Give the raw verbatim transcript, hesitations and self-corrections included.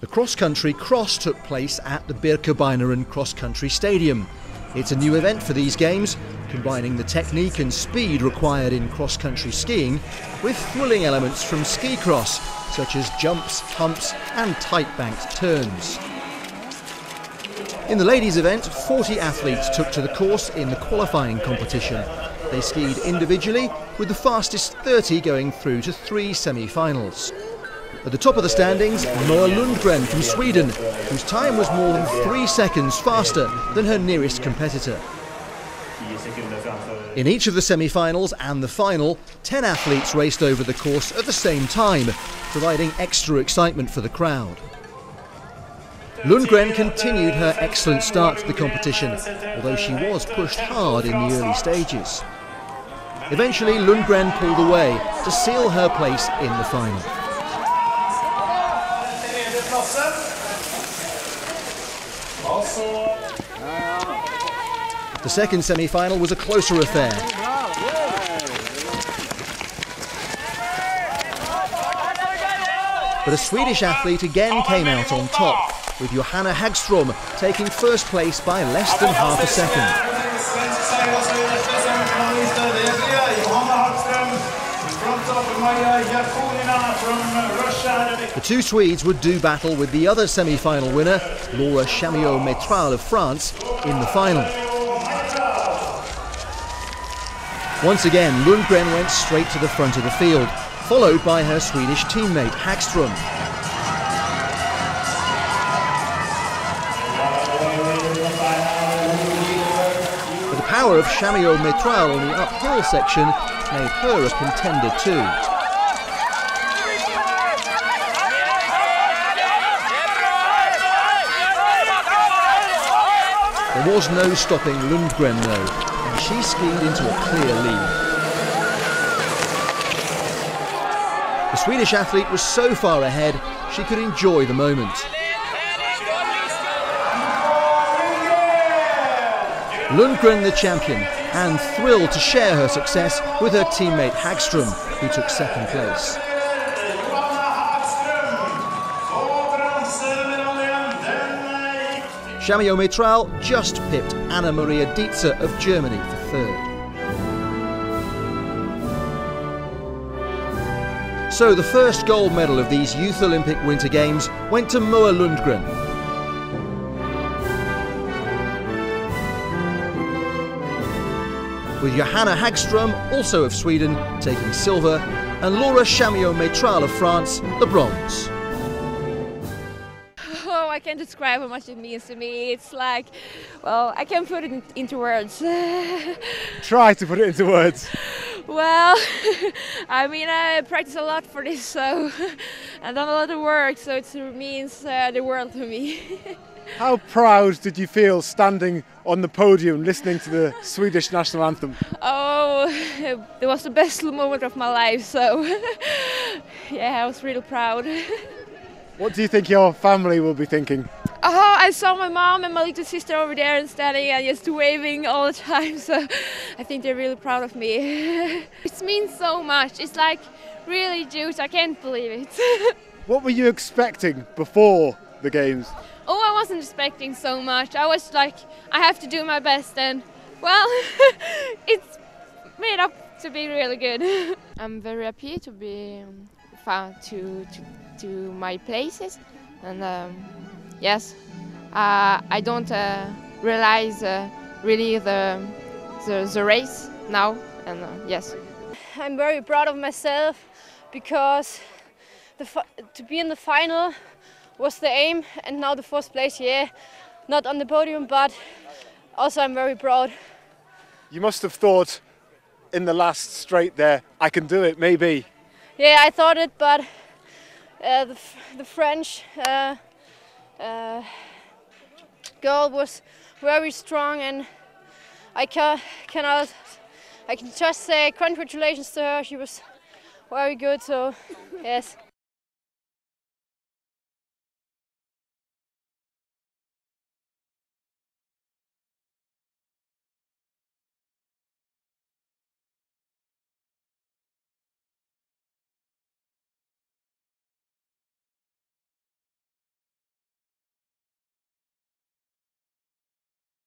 The cross-country cross took place at the Birkebeineren cross-country stadium. It's a new event for these games, combining the technique and speed required in cross-country skiing with thrilling elements from ski cross, such as jumps, humps and tight-banked turns. In the ladies' event, forty athletes took to the course in the qualifying competition. They skied individually, with the fastest thirty going through to three semi-finals. At the top of the standings, Moa Lundgren from Sweden, whose time was more than three seconds faster than her nearest competitor. In each of the semi-finals and the final, ten athletes raced over the course at the same time, providing extra excitement for the crowd. Lundgren continued her excellent start to the competition, although she was pushed hard in the early stages. Eventually, Lundgren pulled away to seal her place in the final. The second semi-final was a closer affair. But a Swedish athlete again came out on top, with Johanna Hagström taking first place by less than half a second. The two Swedes would do battle with the other semi-final winner, Laura Chamiot Maitral of France, in the final. Once again, Lundgren went straight to the front of the field, followed by her Swedish teammate Hagström. But the power of Chamiot Maitral on the uphill section made her a contender too. There was no stopping Lundgren though, and she skied into a clear lead. The Swedish athlete was so far ahead, she could enjoy the moment. Lundgren the champion, and thrilled to share her success with her teammate Hagström, who took second place. Chamiot Maitral just pipped Anna Maria Dietze of Germany for third. So the first gold medal of these Youth Olympic Winter Games went to Moa Lundgren. With Johanna Hagström, also of Sweden, taking silver, and Laura Chamiot Maitral of France, the bronze. Oh, I can't describe how much it means to me. It's like, well, I can't put it into words. Try to put it into words. Well, I mean, I practice a lot for this, so I've done a lot of work, so it means uh, the world to me. How proud did you feel standing on the podium listening to the Swedish national anthem? Oh, it was the best moment of my life, so yeah, I was really proud. What do you think your family will be thinking? Oh, I saw my mom and my little sister over there and standing and just waving all the time, so I think they're really proud of me. It means so much, it's like really huge, I can't believe it. What were you expecting before the games? Oh, I wasn't expecting so much, I was like, I have to do my best and, well, it's made up to be really good. I'm very happy to be found to, to, to my places and um, yes, uh, I don't uh, realize uh, really the, the the race now, and uh, yes. I'm very proud of myself because the fi to be in the final was the aim, and now the first place, yeah, not on the podium, but also I'm very proud. You must have thought in the last straight there, I can do it, maybe. Yeah, I thought it, but uh, the, the French uh, Uh, girl was very strong, and I ca cannot. I can just say congratulations to her. She was very good. So yes.